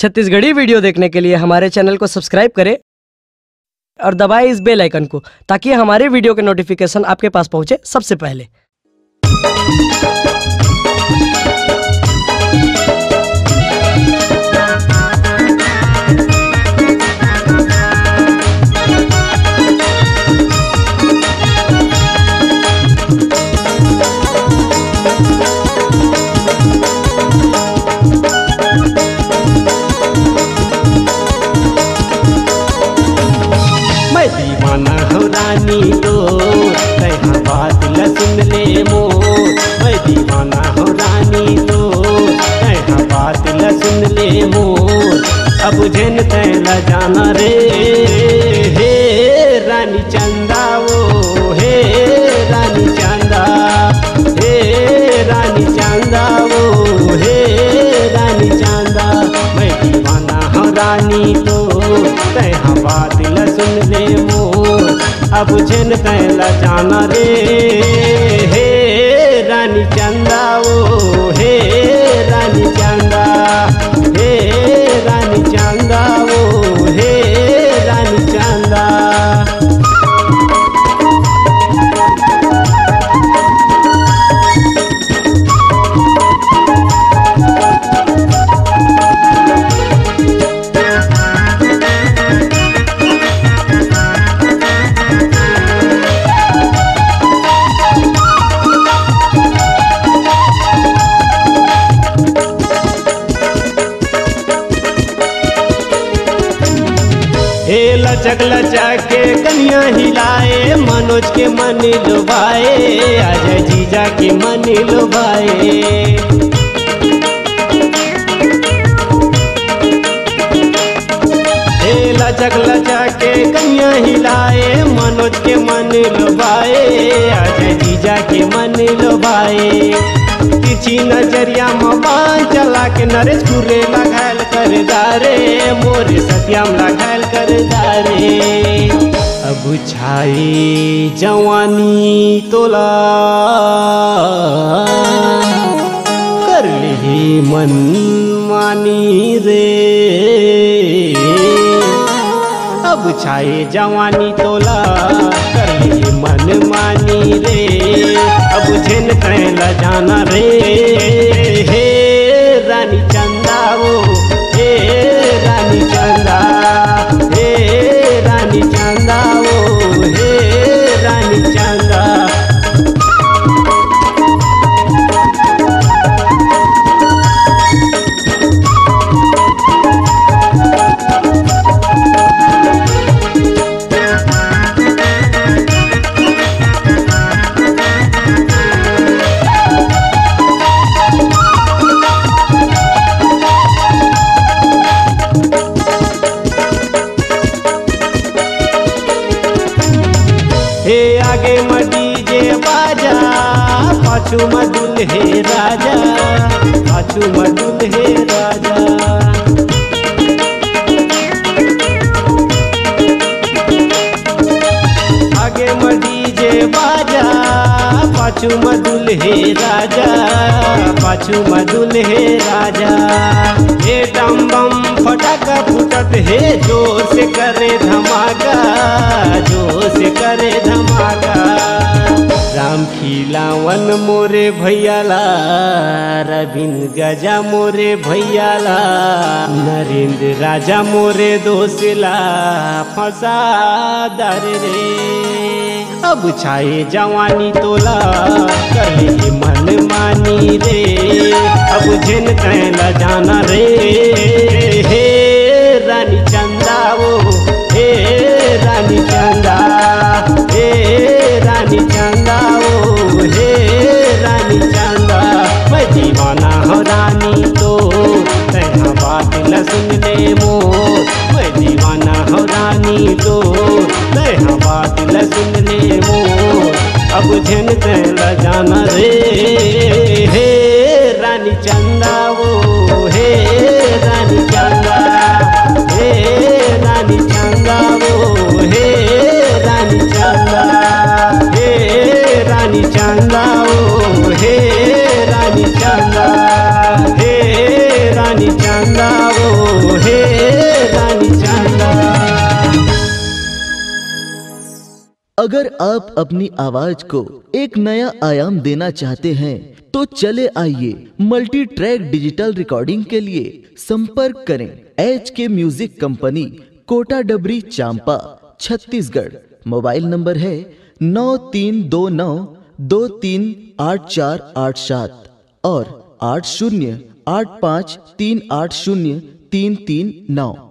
Chhattisgarhi video देखने के लिए हमारे चैनल को सब्सक्राइब करें और दबाएं इस बेल आइकन को, ताकि हमारे वीडियो के नोटिफिकेशन आपके पास पहुंचे सबसे पहले। बुझेन तैला जाना रे हे रानी चंदा, वो हे रानी चंदा, हे रानी चंदा, वो हे रानी चंदा। मैं दीवाना हूँ रानी तोर, तेहा बात ल सुन ले मोर। अब बुझेन तैला जाना रे हे रानी चंदा, वो हे रानी चंदा, हे रानी चंदा, वो हे रानी चंदा। लचक लचक के कनिया हिलाए, मनोज के मन लुभाए, अजय जीजा के मन लुभाए। लचक लचक के कनिया हिलाए, मनोज के मन लुभाए, अजय जीजा के मन लुभाए। तिरछी नजरिया मोबाइल चला के नरेश गुर्रे लगायल कर दारे, मोरे सत्याम लगायल कर दारे। अब छाई जवानी तोला कर ली मन मानी रे, अब छाई जवानी तोला कर ली मन मानी रे। अब झेन तैला जाना रे हे रानी चंदा, वो हे रानी चंदा, हे रानी चंदा, वो हे रानी चंदा। पाछू म दुल्हे राजा, पाछू म दुल्हे राजा, आगे म डीजे बाजा, पाछू म दुल्हे राजा, पाछू म दुल्हे राजा। हे डम बम फटाका फुटत हे, जोर से करे धमाका, जोर से करे धमाका। राम खिलावन मोरे भैयाला, रविंद्र गजा मोरे भैयाला, नरेंद्र राजा मोरे दोसला फंसा दर रे। अब छाए जवानी तोला कर ली मन मानी रे, अब झेन तैला जाना रे हे रानी चंदा, वो हे रानी चंदा, हे रानी चंदा, वो हे रानी चंदा। मैं दीवाना हूँ रानी तोर, तेहा बात न सुन ले मोर। मैं दीवाना हूँ रानी तोर, तेहा बात न सुन ले मोर। अब झेन तैला जाना रे हे रानी चंदा, वो हे रानी चंदा, हे रानी चंदा, वो हे रानी चंदा, हे रानी चंदा, वो हे रानी चंदा, हे रानी चंदा, वो अगर आप अपनी आवाज को एक नया आयाम देना चाहते हैं तो चले आइए मल्टी ट्रैक डिजिटल रिकॉर्डिंग के लिए संपर्क करें HK music company, Kotadabari, Champa, Chhattisgarh. Mobile number है 9329238487 और 8085380339।